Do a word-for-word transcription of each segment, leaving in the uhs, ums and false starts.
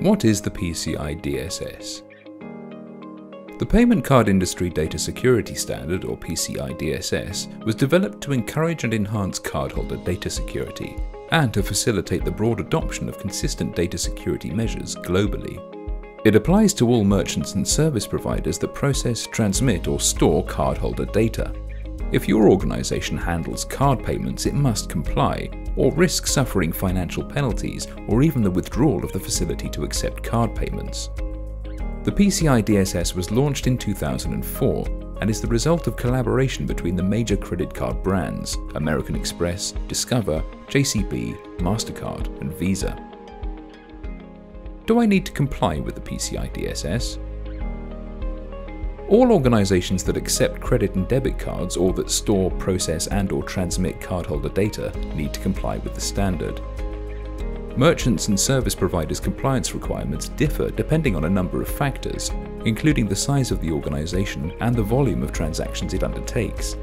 What is the P C I D S S? The Payment Card Industry Data Security Standard, or P C I D S S, was developed to encourage and enhance cardholder data security and to facilitate the broad adoption of consistent data security measures globally. It applies to all merchants and service providers that process, transmit, or store cardholder data. If your organization handles card payments, it must comply, or risk suffering financial penalties or even the withdrawal of the facility to accept card payments. The P C I D S S was launched in two thousand four and is the result of collaboration between the major credit card brands American Express, Discover, J C B, Mastercard and Visa. Do I need to comply with the P C I D S S? All organizations that accept credit and debit cards or that store, process and or transmit cardholder data need to comply with the standard. Merchants and service providers' compliance requirements differ depending on a number of factors, including the size of the organization and the volume of transactions it undertakes.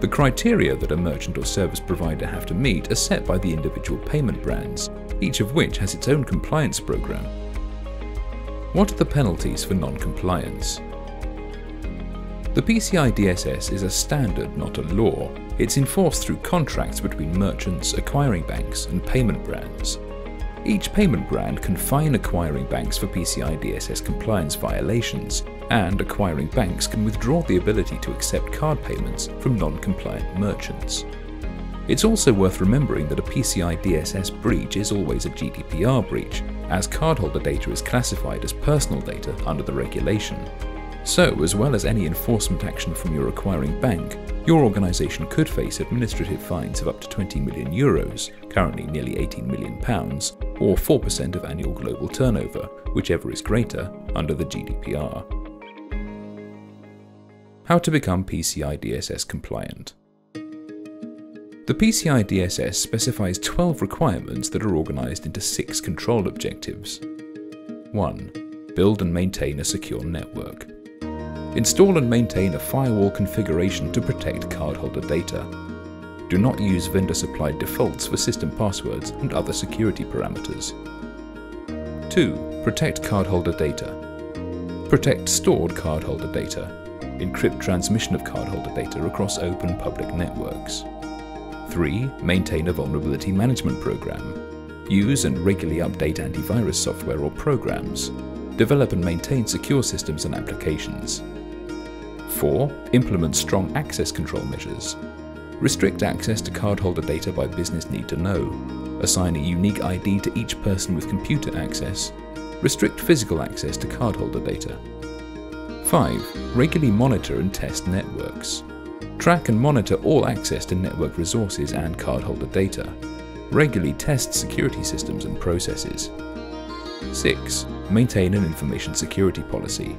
The criteria that a merchant or service provider have to meet are set by the individual payment brands, each of which has its own compliance program. What are the penalties for non-compliance? The P C I D S S is a standard, not a law. It's enforced through contracts between merchants, acquiring banks, and payment brands. Each payment brand can fine acquiring banks for P C I D S S compliance violations, and acquiring banks can withdraw the ability to accept card payments from non-compliant merchants. It's also worth remembering that a P C I D S S breach is always a G D P R breach, as cardholder data is classified as personal data under the regulation. So, as well as any enforcement action from your acquiring bank, your organisation could face administrative fines of up to twenty million euros, currently nearly eighteen million pounds, or four percent of annual global turnover, whichever is greater, under the G D P R. How to become P C I D S S compliant? The P C I D S S specifies twelve requirements that are organised into six control objectives. one. Build and maintain a secure network. Install and maintain a firewall configuration to protect cardholder data. Do not use vendor-supplied defaults for system passwords and other security parameters. two. Protect cardholder data. Protect stored cardholder data. Encrypt transmission of cardholder data across open public networks. three. Maintain a vulnerability management program. Use and regularly update antivirus software or programs. Develop and maintain secure systems and applications. four. Implement strong access control measures. Restrict access to cardholder data by business need to know. Assign a unique I D to each person with computer access. Restrict physical access to cardholder data. five. Regularly monitor and test networks. Track and monitor all access to network resources and cardholder data. Regularly test security systems and processes. six. Maintain an information security policy.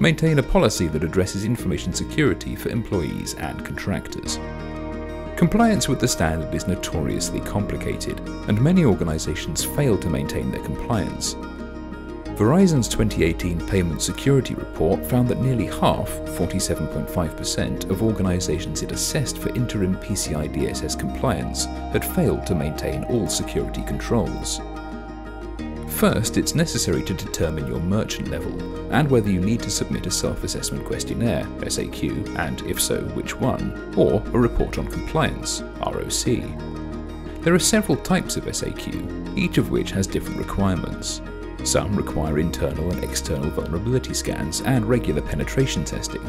Maintain a policy that addresses information security for employees and contractors. Compliance with the standard is notoriously complicated, and many organizations fail to maintain their compliance. Verizon's twenty eighteen Payment Security Report found that nearly half, forty-seven point five percent, of organizations it assessed for interim P C I D S S compliance had failed to maintain all security controls. First, it's necessary to determine your merchant level and whether you need to submit a self-assessment questionnaire, S A Q, and if so, which one, or a report on compliance, R O C. There are several types of S A Q, each of which has different requirements. Some require internal and external vulnerability scans and regular penetration testing.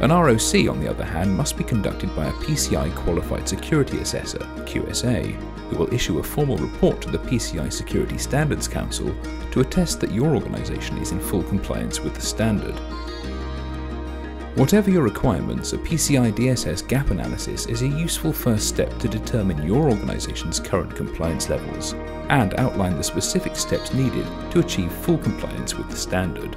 An R O C, on the other hand, must be conducted by a P C I Qualified Security Assessor, Q S A, who will issue a formal report to the P C I Security Standards Council to attest that your organisation is in full compliance with the standard. Whatever your requirements, a P C I D S S gap analysis is a useful first step to determine your organisation's current compliance levels and outline the specific steps needed to achieve full compliance with the standard.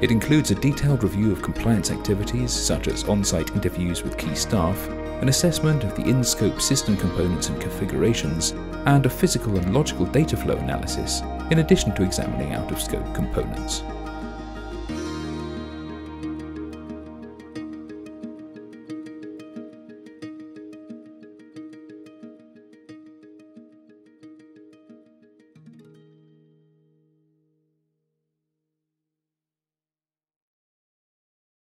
It includes a detailed review of compliance activities, such as on-site interviews with key staff, an assessment of the in-scope system components and configurations, and a physical and logical data flow analysis, in addition to examining out-of-scope components.